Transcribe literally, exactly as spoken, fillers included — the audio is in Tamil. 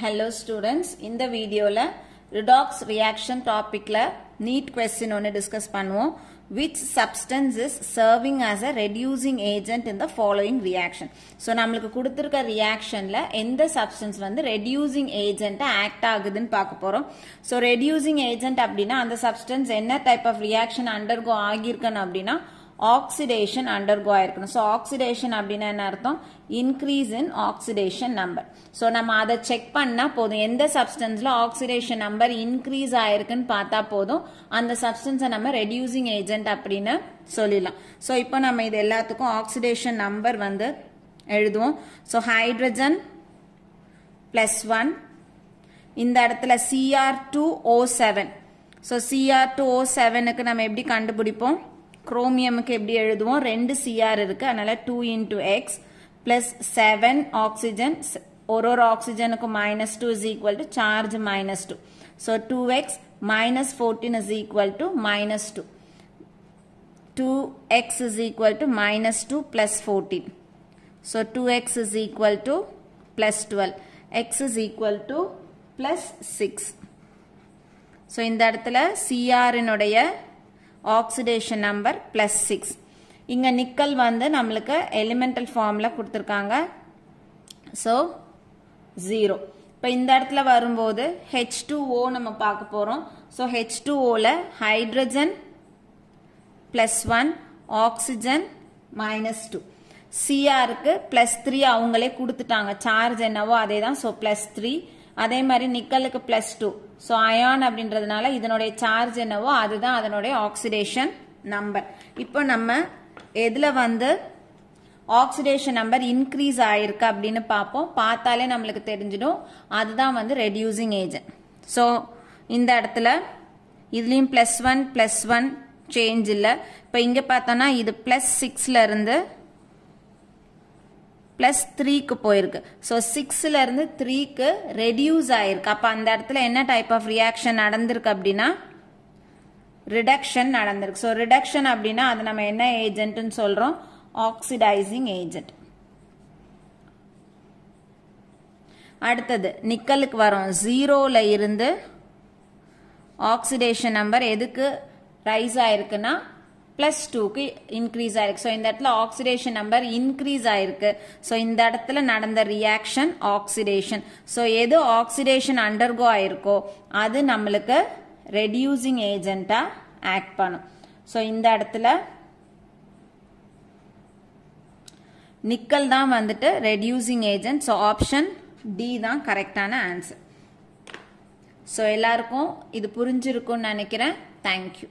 Hello students, இந்த வீடியோல redox reaction topicல NEET question ஒன்று discuss பண்ணுவோம். Which substance is serving as a reducing agent in the following reaction? So, நம்மலுக்கு குடுத்திருக்க reactionல எந்த substance வந்து reducing agent act ஆகுதின் பாக்கப் போரும். So, reducing agent அப்படினா, அந்த substance என்ன type of reaction undergo ஆகிருக்கன் அப்படினா, oxidation undergo ஆயிருக்கணும். So, oxidation அப்படினா என்ன அர்த்தம்? Increase in oxidation number. So, நம்ம அதை check பண்ணா போதும். எந்த substanceல oxidation number increase ஆயிருக்கன் பாத்தா போதும். அந்த substance நம்ம reducing agent அப்படின சொல்லிலாம். So, இப்போ நம்ம இது எல்லாத்துக்கும் oxidation number வந்து எழுதுவோம். So, hydrogen plus one. இந்த அடுத்தில C R two O seven. So, C R two O seven இக்கு நம்ம எப்படி கண்டுபிடிப்போம்? Chromium के एपड़ी एड़ुदुவோம், two C R इरुக்க, अनल two into X plus seven oxygen, one oxygen को minus two is equal to charge minus two. So two X minus fourteen is equal to minus two. two X is equal to minus two plus fourteen. So two X is equal to plus twelve. X is equal to plus six. So இந்த அடுத்தில C R இன்னுடைய oxidation number plus six. இங்க நிக்கல் வந்து நம்மலுக்கு elemental formல குட்திருக்காங்க. So, zero. இப்ப இந்த அடுத்தில வரும்போது H two O நம்ம பாக்கப் போரும். So, H two Oல hydrogen plus one, oxygen minus two. C Rக்கு plus three அவங்களே குடுத்துட்டாங்க. Charge என்னவோ அதைதான். So, plus three. அதை மறி நிக்கலுக்கு plus two. So, ion அப்படின்றதுனால இதனுடைய charge என்னவோ அதுதான் அதனுடைய oxidation number. இப்போ நம்ம எதில வந்து oxidation number increase ஆயிருக்கு அப்படின்னு பாப்போம். பார்த்தாலே நம்மளுக்கு தெரிஞ்சிடும் அதுதான் வந்து reducing agent. So, இந்த இடத்துல இதுலயும் plus one plus one change இல்ல. இப்போ இங்க பார்த்தோம்னா இது plus sixல இருந்து plus threeக்கு போயிருக்கு. So, sixல இருந்து threeக்கு reduce ஆயிருக்கு. அப்பா அந்த அடுத்தில என்ன type of reaction நடந்திருக்கு அப்படினா, reduction நடந்திருக்கு. So, reduction அப்படினா, அது நம்ம என்ன agent இன் சொல்லும்? Oxidizing agent. அடுத்தது, நிக்கலுக்கு வரும். zeroல இருந்து, oxidation number எதுக்கு rise ஆயிருக்குனா, plus two increase ஆயிருக்கு. So, இந்த அடத்தில oxidation number increase ஆயிருக்கு. So, இந்த அடத்தில நடந்த reaction oxidation. So, எது oxidation undergo ஆயிருக்கோ, அது நம்மலுக்கு reducing agent act பண்ணும். So, இந்த அடத்தில நிக்கல் தான் வந்துட்டு reducing agent. So, option D தான் கரெக்டான answer. So, எல்லாருக்கும் இது புரிஞ்சிருக்கும் நினைக்கிறேன். Thank you.